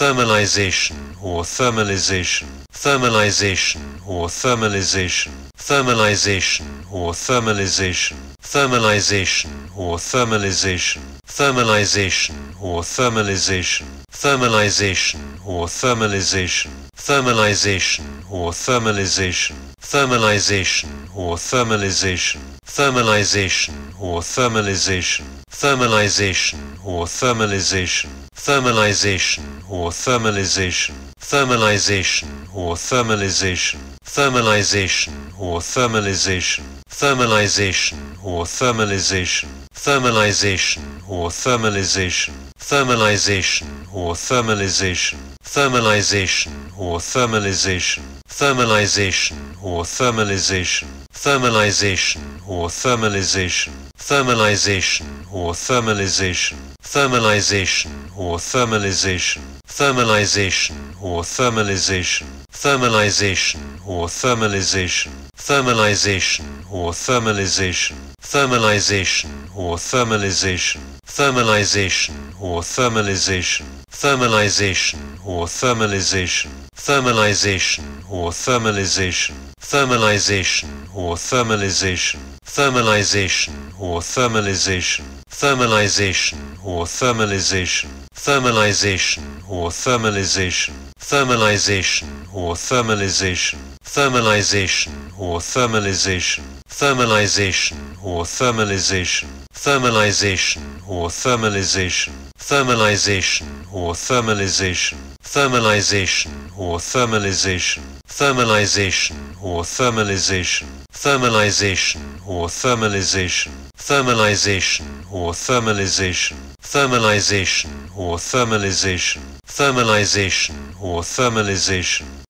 thermalization or thermalization, thermalization or thermalization, thermalization or thermalization, thermalization or thermalization, thermalization or thermalization, thermalization or thermalization, thermalization or thermalization, thermalization or thermalization, thermalization or thermalization, thermalization or thermalization, thermalization or thermalization, thermalization or thermalization, thermalization or thermalization, thermalization or thermalization, thermalization or thermalization, thermalization or thermalization, thermalization or thermalization, thermalization or thermalization, thermalization or thermalization, thermalization or thermalization, thermalization or thermalization, thermalization or thermalization, thermalization or thermalization, thermalization or thermalization, thermalization or thermalization, thermalization or thermalization, thermalization or thermalization, thermalization or thermalization, thermalization or thermalization, thermalization or thermalization, thermalization or thermalization, thermalization or thermalization, thermalization or thermalization, thermalization or thermalization, thermalization or thermalization, thermalization or thermalization, thermalization or thermalization, thermalization or thermalization, thermalization or thermalization, thermalization or thermalization, thermalization or thermalization, thermalization or thermalization, thermalization or thermalization,